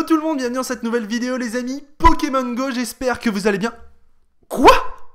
Yo tout le monde, bienvenue dans cette nouvelle vidéo les amis, Pokémon Go, j'espère que vous allez bien. Quoi ?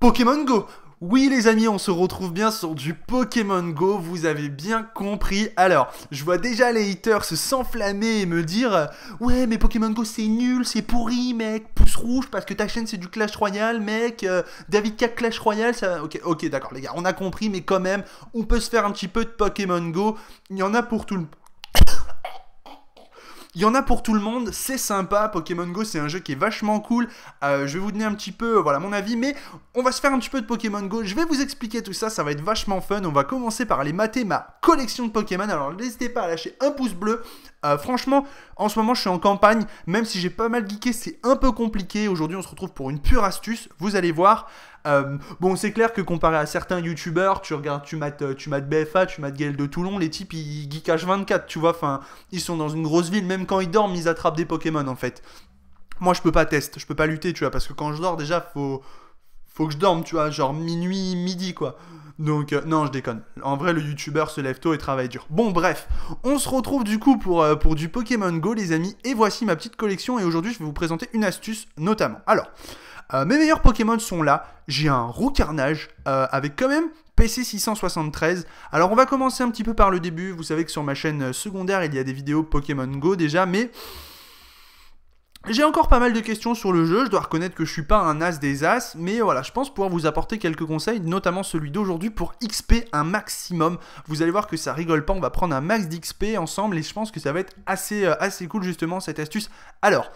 Pokémon Go ? Oui les amis, on se retrouve bien sur du Pokémon Go, vous avez bien compris. Alors, je vois déjà les haters s'enflammer et me dire « Ouais, mais Pokémon Go c'est nul, c'est pourri mec, pouce rouge parce que ta chaîne c'est du Clash Royale mec, David KCR Clash Royale, ça... » Ok, d'accord les gars, on a compris, mais quand même, on peut se faire un petit peu de Pokémon Go, il y en a pour tout le monde. Il y en a pour tout le monde, c'est sympa, Pokémon Go c'est un jeu qui est vachement cool, je vais vous donner un petit peu voilà, mon avis, mais on va se faire un petit peu de Pokémon Go, je vais vous expliquer tout ça, ça va être vachement fun, on va commencer par aller mater ma collection de Pokémon, alors n'hésitez pas à lâcher un pouce bleu, franchement en ce moment je suis en campagne, même si j'ai pas mal geeké c'est un peu compliqué, aujourd'hui on se retrouve pour une pure astuce, vous allez voir. Bon, c'est clair que comparé à certains youtubeurs, tu mates BFA, tu mates Gael de Toulon, les types ils geek H24, tu vois, enfin, ils sont dans une grosse ville, même quand ils dorment, ils attrapent des Pokémon en fait. Moi, je peux pas test, je peux pas lutter, tu vois, parce que quand je dors, déjà, faut que je dorme, tu vois, genre minuit, midi, quoi. Donc, non, je déconne. En vrai, le youtubeur se lève tôt et travaille dur. Bon, bref, on se retrouve du coup pour du Pokémon Go, les amis, et voici ma petite collection, et aujourd'hui, je vais vous présenter une astuce, notamment. Alors... mes meilleurs Pokémon sont là, j'ai un Roucarnage avec quand même PC 673. Alors on va commencer un petit peu par le début, vous savez que sur ma chaîne secondaire il y a des vidéos Pokémon Go déjà, mais j'ai encore pas mal de questions sur le jeu, je dois reconnaître que je suis pas un as des as, mais voilà, je pense pouvoir vous apporter quelques conseils, notamment celui d'aujourd'hui pour XP un maximum. Vous allez voir que ça rigole pas, on va prendre un max d'XP ensemble et je pense que ça va être assez cool justement cette astuce. Alors,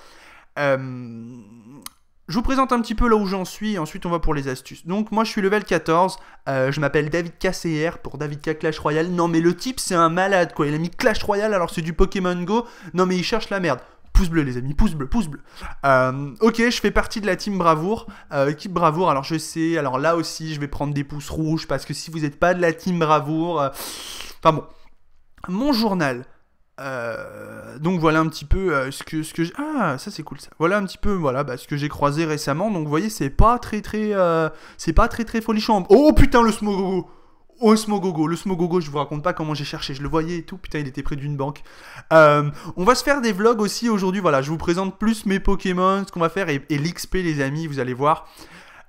je vous présente un petit peu là où j'en suis, et ensuite on va pour les astuces. Donc moi je suis level 14, je m'appelle David KCR pour David K Clash Royale. Non mais le type c'est un malade quoi, il a mis Clash Royale alors c'est du Pokémon Go. Non mais il cherche la merde. Pouce bleu les amis, pouce bleu, pouce bleu. Ok, je fais partie de la team Bravoure, équipe Bravoure. Alors je sais, alors là aussi je vais prendre des pouces rouges parce que si vous n'êtes pas de la team Bravoure... Enfin bon, mon journal... donc voilà un petit peu ce que j'ai... Ah, ça c'est cool ça. Voilà un petit peu voilà bah, ce que j'ai croisé récemment. Donc vous voyez, c'est pas très c'est pas très folichon. Oh putain le Smogogo. Oh Smogogo, le Smogogo, je vous raconte pas comment j'ai cherché, je le voyais et tout, putain il était près d'une banque. On va se faire des vlogs aussi aujourd'hui, voilà, je vous présente plus mes Pokémon, ce qu'on va faire et l'XP les amis, vous allez voir.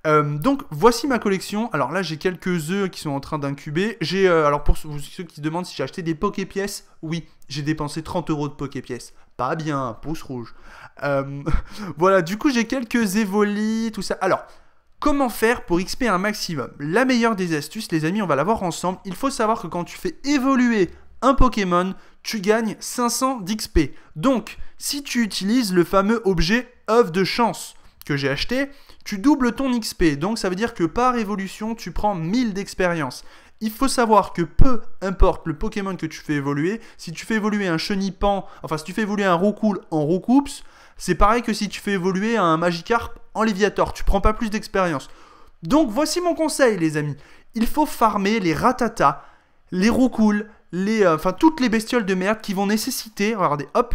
Donc voici ma collection. Alors là j'ai quelques œufs qui sont en train d'incuber. J'ai alors pour ceux qui se demandent si j'ai acheté des Poképièces, oui, j'ai dépensé 30 € de Poképièces. Pas bien, pouce rouge. Voilà, du coup j'ai quelques Évoli, tout ça. Alors, comment faire pour XP un maximum? La meilleure des astuces, les amis, on va la voir ensemble. Il faut savoir que quand tu fais évoluer un Pokémon, tu gagnes 500 d'XP. Donc, si tu utilises le fameux objet œuf de chance que j'ai acheté, tu doubles ton XP, donc ça veut dire que par évolution, tu prends 1000 d'expérience. Il faut savoir que peu importe le Pokémon que tu fais évoluer, si tu fais évoluer un Chenipan, enfin si tu fais évoluer un Roucoule en Roucoups, c'est pareil que si tu fais évoluer un Magikarp en Léviator, tu prends pas plus d'expérience. Donc voici mon conseil les amis, il faut farmer les Rattata, les Roucoules, les, enfin toutes les bestioles de merde qui vont nécessiter, regardez, hop,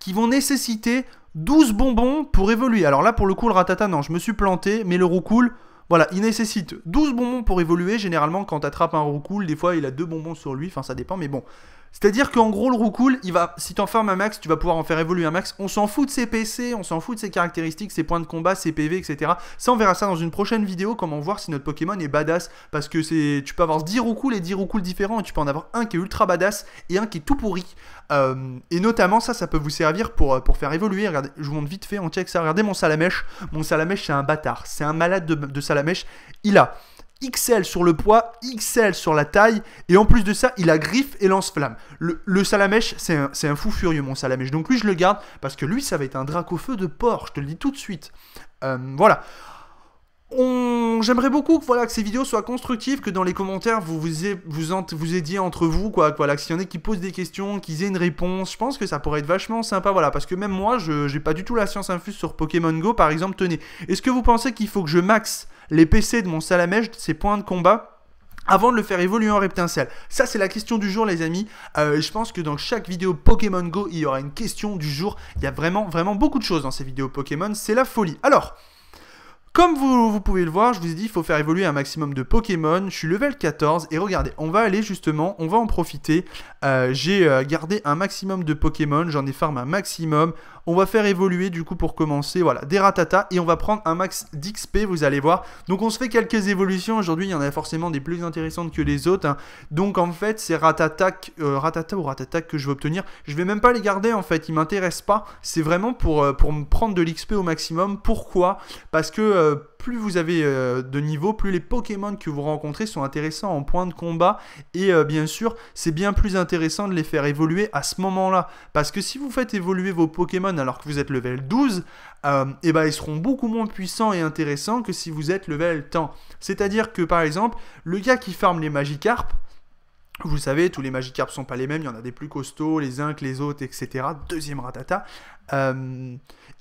qui vont nécessiter 12 bonbons pour évoluer. Alors là, pour le coup, le Rattata, non, je me suis planté, mais le Roucoule, voilà, il nécessite 12 bonbons pour évoluer. Généralement, quand tu attrapes un Roucoule, des fois, il a 2 bonbons sur lui, enfin, ça dépend, mais bon. C'est-à-dire qu'en gros, le Roucoule, il va, si tu en farmes un max, tu vas pouvoir en faire évoluer un max. On s'en fout de ses PC, on s'en fout de ses caractéristiques, ses points de combat, ses PV, etc. Ça, on verra ça dans une prochaine vidéo, comment voir si notre Pokémon est badass. Parce que c'est, tu peux avoir 10 Roucoules et 10 Roucoules différents, et tu peux en avoir un qui est ultra badass et un qui est tout pourri. Et notamment ça peut vous servir pour faire évoluer. Regardez, je vous montre vite fait, on check ça. Regardez mon Salamèche. Mon Salamèche c'est un bâtard. C'est un malade de Salamèche. Il a XL sur le poids, XL sur la taille. Et en plus de ça, il a griffe et lance-flamme. Le Salamèche c'est un fou furieux mon Salamèche. Donc lui je le garde parce que lui ça va être un Dracofeu de porc, je te le dis tout de suite. Voilà. J'aimerais beaucoup que, voilà, que ces vidéos soient constructives, que dans les commentaires vous aidiez entre vous, quoi, voilà, s'il y en a qui posent des questions, qu'ils aient une réponse, je pense que ça pourrait être vachement sympa, voilà, parce que même moi, je n'ai pas du tout la science infuse sur Pokémon Go, par exemple, tenez, est-ce que vous pensez qu'il faut que je maxe les PC de mon Salamèche, ses points de combat ? Avant de le faire évoluer en Reptincelle. Ça, c'est la question du jour, les amis. Je pense que dans chaque vidéo Pokémon Go, il y aura une question du jour. Il y a vraiment beaucoup de choses dans ces vidéos Pokémon, c'est la folie. Alors... Comme vous pouvez le voir, je vous ai dit, il faut faire évoluer un maximum de Pokémon. Je suis level 14 et regardez, on va aller justement, on va en profiter. J'ai gardé un maximum de Pokémon, j'en ai farm un maximum. On va faire évoluer du coup pour commencer, voilà, des Rattata et on va prendre un max d'XP, vous allez voir. Donc on se fait quelques évolutions, aujourd'hui il y en a forcément des plus intéressantes que les autres. Hein. Donc en fait, ces Rattata que je vais obtenir, je vais même pas les garder en fait, ils m'intéressent pas. C'est vraiment pour me prendre de l'XP au maximum. Pourquoi? Parce que... plus vous avez de niveau, plus les Pokémon que vous rencontrez sont intéressants en point de combat. Et bien sûr, c'est bien plus intéressant de les faire évoluer à ce moment-là. Parce que si vous faites évoluer vos Pokémon alors que vous êtes level 12, et ben, ils seront beaucoup moins puissants et intéressants que si vous êtes level 10. C'est-à-dire que par exemple, le gars qui farme les Magikarp, vous savez, tous les Magikarp ne sont pas les mêmes, il y en a des plus costauds, les uns que les autres, etc. Deuxième Rattata.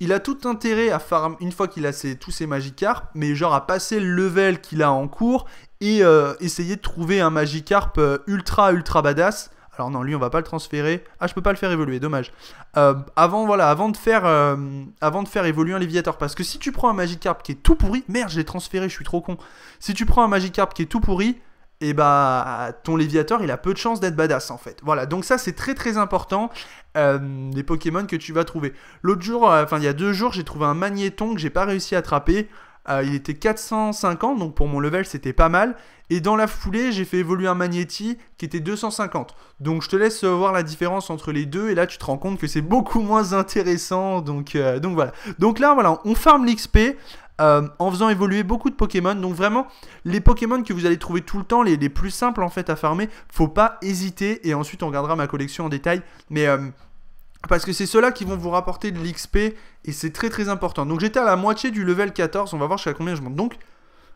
Il a tout intérêt à farm une fois qu'il a tous ses Magikarp, mais genre à passer le level qu'il a en cours et essayer de trouver un Magikarp ultra badass. Alors non, lui on va pas le transférer. Ah, je peux pas le faire évoluer, dommage. Avant de faire évoluer un Léviator, parce que si tu prends un Magikarp qui est tout pourri, merde, je l'ai transféré, je suis trop con. Si tu prends un Magikarp qui est tout pourri, et bah ton Léviator il a peu de chance d'être badass en fait. Voilà, donc ça c'est très important, les Pokémon que tu vas trouver. L'autre jour, enfin il y a 2 jours, j'ai trouvé un Magnéton que j'ai pas réussi à attraper. Il était 450, donc pour mon level c'était pas mal. Et dans la foulée, j'ai fait évoluer un Magnéti qui était 250. Donc je te laisse voir la différence entre les deux. Et là tu te rends compte que c'est beaucoup moins intéressant. Donc voilà. Donc là voilà, on farm l'XP. En faisant évoluer beaucoup de Pokémon. Donc vraiment les Pokémon que vous allez trouver tout le temps, les plus simples en fait à farmer, faut pas hésiter. Et ensuite on regardera ma collection en détail, mais parce que c'est ceux-là qui vont vous rapporter de l'XP. Et c'est très important. Donc j'étais à la moitié du level 14, on va voir jusqu'à combien je monte. Donc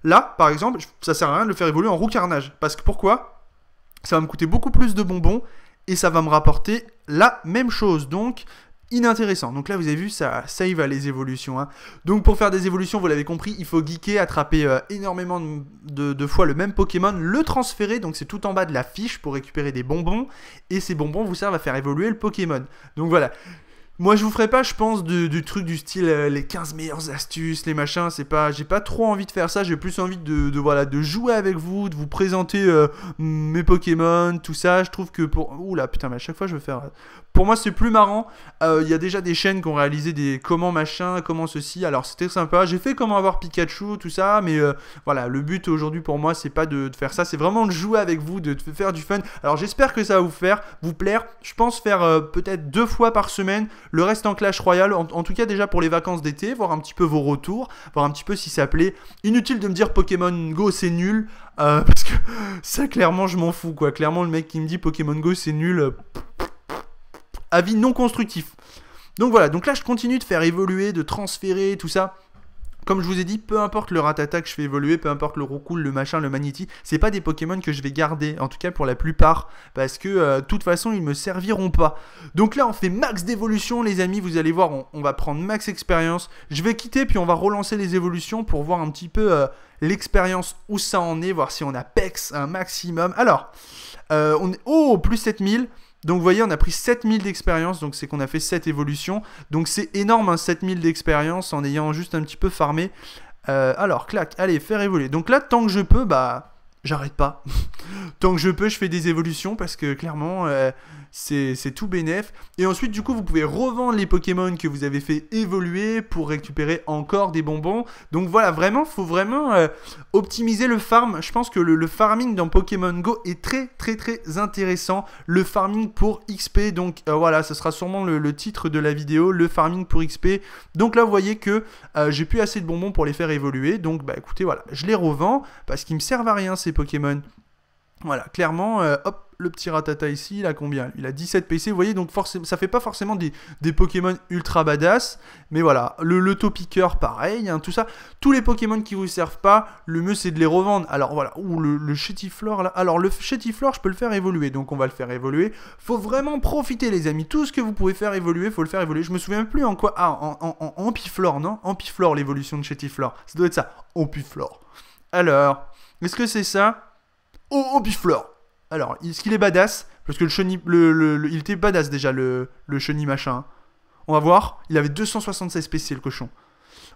là par exemple, ça sert à rien de le faire évoluer en Roux Carnage. Parce que pourquoi? Ça va me coûter beaucoup plus de bonbons et ça va me rapporter la même chose. Donc inintéressant. Donc là vous avez vu, ça save à les évolutions, hein. Donc pour faire des évolutions, vous l'avez compris, il faut geeker, attraper énormément de fois le même Pokémon, le transférer, donc c'est tout en bas de la fiche pour récupérer des bonbons, et ces bonbons vous servent à faire évoluer le Pokémon. Donc voilà. Moi je vous ferai pas, je pense, du truc du style les 15 meilleures astuces, les machins, c'est pas, j'ai pas trop envie de faire ça, j'ai plus envie de jouer avec vous, de vous présenter mes Pokémon, tout ça. Je trouve que pour, oula putain, mais à chaque fois je veux faire, pour moi c'est plus marrant. Y a déjà des chaînes qui ont réalisé des comment machin, comment ceci, alors c'était sympa, j'ai fait comment avoir Pikachu, tout ça, mais voilà, le but aujourd'hui pour moi c'est pas de faire ça, c'est vraiment de jouer avec vous, de faire du fun. Alors j'espère que ça va vous plaire, je pense faire peut-être 2 fois par semaine. Le reste en Clash Royale, en tout cas déjà pour les vacances d'été, voir un petit peu vos retours, voir un petit peu si ça plaît. Inutile de me dire Pokémon Go c'est nul, parce que ça clairement je m'en fous quoi. Clairement le mec qui me dit Pokémon Go c'est nul, avis non constructif. Donc voilà, donc là je continue de faire évoluer, de transférer, tout ça. Comme je vous ai dit, peu importe le Rattata que je fais évoluer, peu importe le Roucoule, le machin, le Magnéti, c'est pas des Pokémon que je vais garder, en tout cas pour la plupart, parce que de toute façon ils me serviront pas. Donc là on fait max d'évolution les amis, vous allez voir, on va prendre max expérience. Je vais quitter puis on va relancer les évolutions pour voir un petit peu l'expérience où ça en est, voir si on a pex un maximum. Alors, on est plus 7000. Donc vous voyez, on a pris 7000 d'expérience, donc c'est qu'on a fait 7 évolutions. Donc c'est énorme, hein, 7000 d'expérience en ayant juste un petit peu farmé. Alors, clac, allez, faire évoluer. Donc là, tant que je peux, bah, j'arrête pas. Tant que je peux, je fais des évolutions parce que clairement, c'est tout bénef. Et ensuite, du coup, vous pouvez revendre les Pokémon que vous avez fait évoluer pour récupérer encore des bonbons. Donc voilà, vraiment, faut vraiment optimiser le farm. Je pense que le farming dans Pokémon Go est très intéressant. Le farming pour XP, donc voilà, ce sera sûrement le titre de la vidéo, le farming pour XP. Donc là, vous voyez que j'ai plus assez de bonbons pour les faire évoluer. Donc bah écoutez, voilà, je les revends parce qu'ils me servent à rien, ces Pokémon. Voilà, clairement, hop, le petit Rattata ici, il a combien? Il a 17 PC, vous voyez, donc ça fait pas forcément des Pokémon ultra badass, mais voilà, le Topiqueur, pareil, hein, tout ça. Tous les Pokémon qui vous servent pas, le mieux c'est de les revendre. Alors voilà, ou le Chétiflore, là. Alors le Chétiflore, je peux le faire évoluer, donc on va le faire évoluer. Faut vraiment profiter, les amis, tout ce que vous pouvez faire évoluer, faut le faire évoluer. Je me souviens plus en quoi, ah, en Ampiflore, non? Ampiflore, l'évolution de Chétiflore, ça doit être ça, Ampiflore. Alors, est-ce que c'est ça? Oh, Ampiflore. Alors, est-ce qu'il est badass? Parce que il était badass déjà, le chenille machin. On va voir. Il avait 276 PC, le cochon.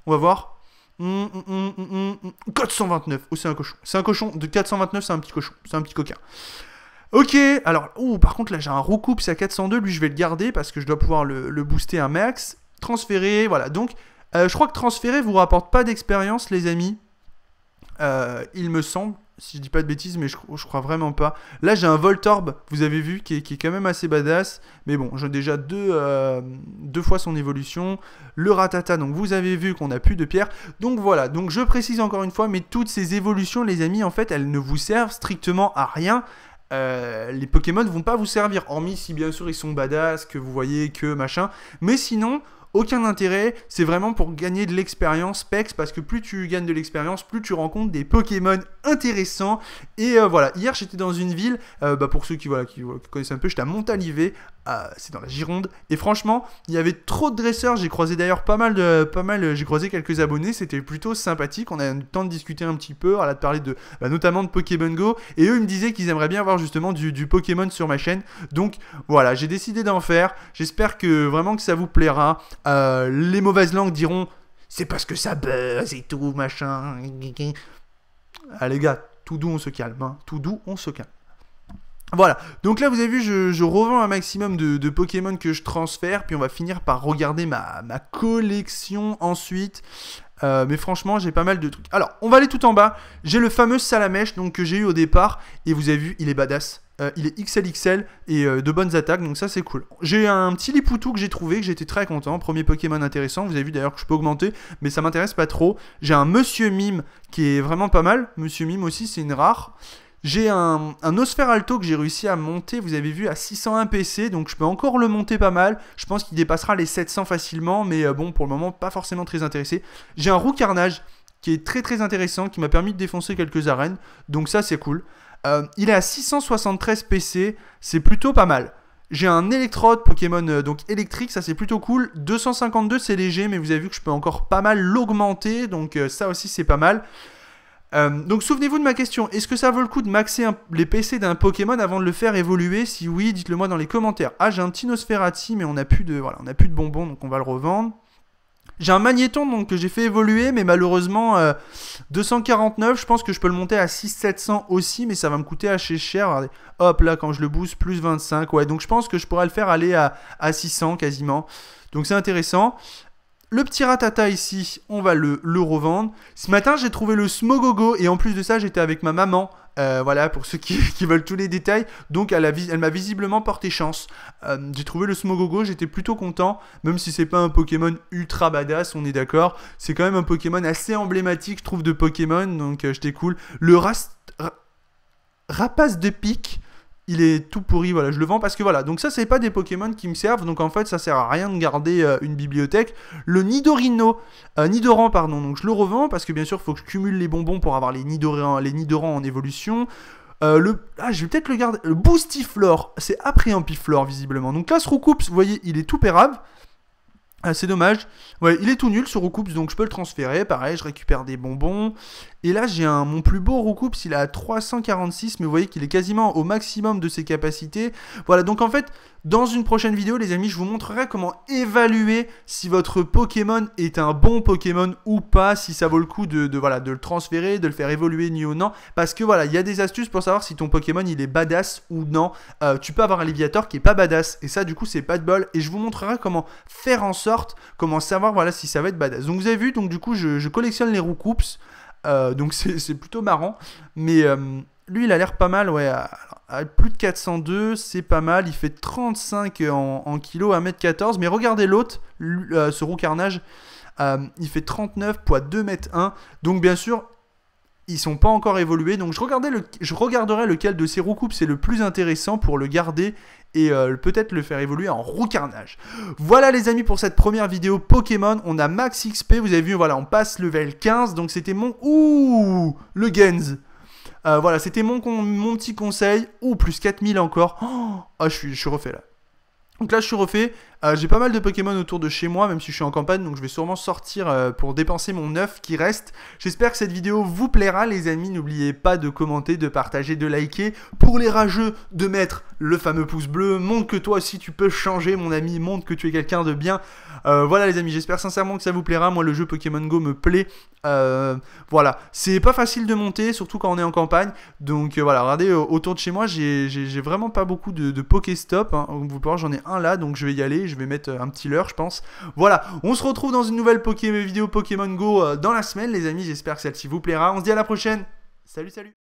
On va voir. Code 129. Oh, c'est un cochon. C'est un cochon. De 429, c'est un petit cochon. C'est un petit coquin. Ok, alors, oh, par contre, là, j'ai un recoupe, c'est à 402. Lui, je vais le garder parce que je dois pouvoir le booster un max. Transférer, voilà. Donc, je crois que transférer vous rapporte pas d'expérience, les amis. Il me semble, si je dis pas de bêtises, mais je crois vraiment pas. Là, j'ai un Voltorb, vous avez vu, qui est quand même assez badass. Mais bon, j'ai déjà deux fois son évolution. Le Rattata, donc vous avez vu qu'on n'a plus de pierre. Donc voilà, donc je précise encore une fois, mais toutes ces évolutions, les amis, en fait, elles ne vous servent strictement à rien. Les Pokémon vont pas vous servir, hormis si bien sûr ils sont badass, que vous voyez que machin, mais sinon aucun intérêt, c'est vraiment pour gagner de l'expérience pex, parce que plus tu gagnes de l'expérience, plus tu rencontres des Pokémon intéressants, et voilà, hier j'étais dans une ville, pour ceux qui connaissent un peu, j'étais à Montalivet, c'est dans la Gironde, et franchement, il y avait trop de dresseurs, j'ai croisé d'ailleurs j'ai croisé quelques abonnés, c'était plutôt sympathique, on a eu le temps de discuter un petit peu, de parler de, notamment de Pokémon Go, et eux ils me disaient qu'ils aimeraient bien avoir justement du Pokémon sur ma chaîne, donc voilà, j'ai décidé d'en faire, j'espère que vraiment que ça vous plaira. Les mauvaises langues diront c'est parce que ça buzz et tout machin. Ah les gars, tout doux on se calme, hein. Tout doux on se calme. Voilà, donc là vous avez vu, je revends un maximum de Pokémon que je transfère. Puis on va finir par regarder ma collection ensuite. Mais franchement j'ai pas mal de trucs. Alors on va aller tout en bas, j'ai le fameux Salamèche donc, que j'ai eu au départ. Et vous avez vu, il est badass. Il est XLXL et de bonnes attaques, donc ça c'est cool. J'ai un petit Lipoutou que j'ai trouvé, que j'étais très content. Premier Pokémon intéressant, vous avez vu d'ailleurs que je peux augmenter, mais ça m'intéresse pas trop. J'ai un Monsieur Mime qui est vraiment pas mal. Monsieur Mime aussi, c'est une rare. J'ai un Osferalto que j'ai réussi à monter, vous avez vu, à 601 PC, donc je peux encore le monter pas mal. Je pense qu'il dépassera les 700 facilement, mais bon, pour le moment, pas forcément très intéressé. J'ai un Roucarnage qui est très très intéressant, qui m'a permis de défoncer quelques arènes, donc ça c'est cool. Il est à 673 PC, c'est plutôt pas mal. J'ai un Electrode Pokémon donc électrique, ça c'est plutôt cool. 252 c'est léger, mais vous avez vu que je peux encore pas mal l'augmenter, donc ça aussi c'est pas mal. Donc souvenez-vous de ma question, est-ce que ça vaut le coup de maxer les PC d'un Pokémon avant de le faire évoluer? Si oui, dites-le moi dans les commentaires. Ah, j'ai un petit Nosferati, mais on n'a plus, voilà, plus de bonbons, donc on va le revendre. J'ai un Magnéton donc, que j'ai fait évoluer, mais malheureusement 249, je pense que je peux le monter à 6700 aussi, mais ça va me coûter assez cher. Regardez. Hop là, quand je le booste, plus 25, ouais, donc je pense que je pourrais le faire aller à 600 quasiment, donc c'est intéressant. Le petit Rattata ici, on va le revendre. Ce matin, j'ai trouvé le Smogogo, et en plus de ça, j'étais avec ma maman. Voilà, pour ceux qui veulent tous les détails. Donc, elle m'a visiblement porté chance. J'ai trouvé le Smogogo, j'étais plutôt content. Même si c'est pas un Pokémon ultra badass, on est d'accord. C'est quand même un Pokémon assez emblématique, je trouve, de Pokémon. Donc, j'étais cool. Le Rapace de Pique, il est tout pourri, voilà, je le vends parce que voilà. Donc ça, c'est pas des Pokémon qui me servent, donc en fait, ça sert à rien de garder une bibliothèque. Le Nidoran, pardon, donc je le revends parce que bien sûr, il faut que je cumule les bonbons pour avoir les Nidorans en évolution. Je vais peut-être le garder. Le Boostiflore, c'est après Ampiflore, visiblement. Donc là, ce Roucoups, vous voyez, il est tout pérable. Ah, c'est dommage. Ouais, il est tout nul ce Roucoups, donc je peux le transférer. Pareil, je récupère des bonbons. Et là, j'ai mon plus beau Roucoups, il est à 346, mais vous voyez qu'il est quasiment au maximum de ses capacités. Voilà, donc en fait, dans une prochaine vidéo, les amis, je vous montrerai comment évaluer si votre Pokémon est un bon Pokémon ou pas, si ça vaut le coup de le transférer, de le faire évoluer, ni ou non. Parce que voilà, il y a des astuces pour savoir si ton Pokémon, il est badass ou non. Tu peux avoir un Léviator qui est pas badass, et ça, du coup, c'est pas de bol. Et je vous montrerai comment faire en sorte, comment savoir voilà si ça va être badass. Donc vous avez vu, donc du coup je collectionne les Roucoups, donc c'est plutôt marrant, mais lui il a l'air pas mal, ouais, à plus de 402 c'est pas mal, il fait 35 en kilo, 1m14, mais regardez l'autre, ce Roucarnage, il fait 39 poids 2m1, donc bien sûr ils sont pas encore évolués, donc je regarderai lequel de ces Roucoups c'est le plus intéressant pour le garder et peut-être le faire évoluer en Roucarnage. Voilà les amis pour cette première vidéo Pokémon, on a max XP, vous avez vu, voilà, on passe level 15, donc c'était mon... Ouh, le Gens. Voilà, c'était mon petit conseil. Ouh, plus 4000 encore. Oh, je suis refait là. Donc là je suis refait, J'ai pas mal de Pokémon autour de chez moi, même si je suis en campagne, donc je vais sûrement sortir pour dépenser mon œuf qui reste. J'espère que cette vidéo vous plaira les amis, n'oubliez pas de commenter, de partager, de liker. Pour les rageux, de mettre le fameux pouce bleu, montre que toi aussi tu peux changer mon ami, montre que tu es quelqu'un de bien. Voilà les amis, j'espère sincèrement que ça vous plaira, moi le jeu Pokémon Go me plaît. Voilà, c'est pas facile de monter, surtout quand on est en campagne. Donc voilà, regardez, autour de chez moi, j'ai vraiment pas beaucoup de Pokéstop, hein. Vous pouvez voir, j'en ai un là, donc je vais y aller, je vais mettre un petit leurre, je pense. Voilà, on se retrouve dans une nouvelle vidéo Pokémon Go dans la semaine, les amis. J'espère que celle-ci vous plaira. On se dit à la prochaine. Salut, salut.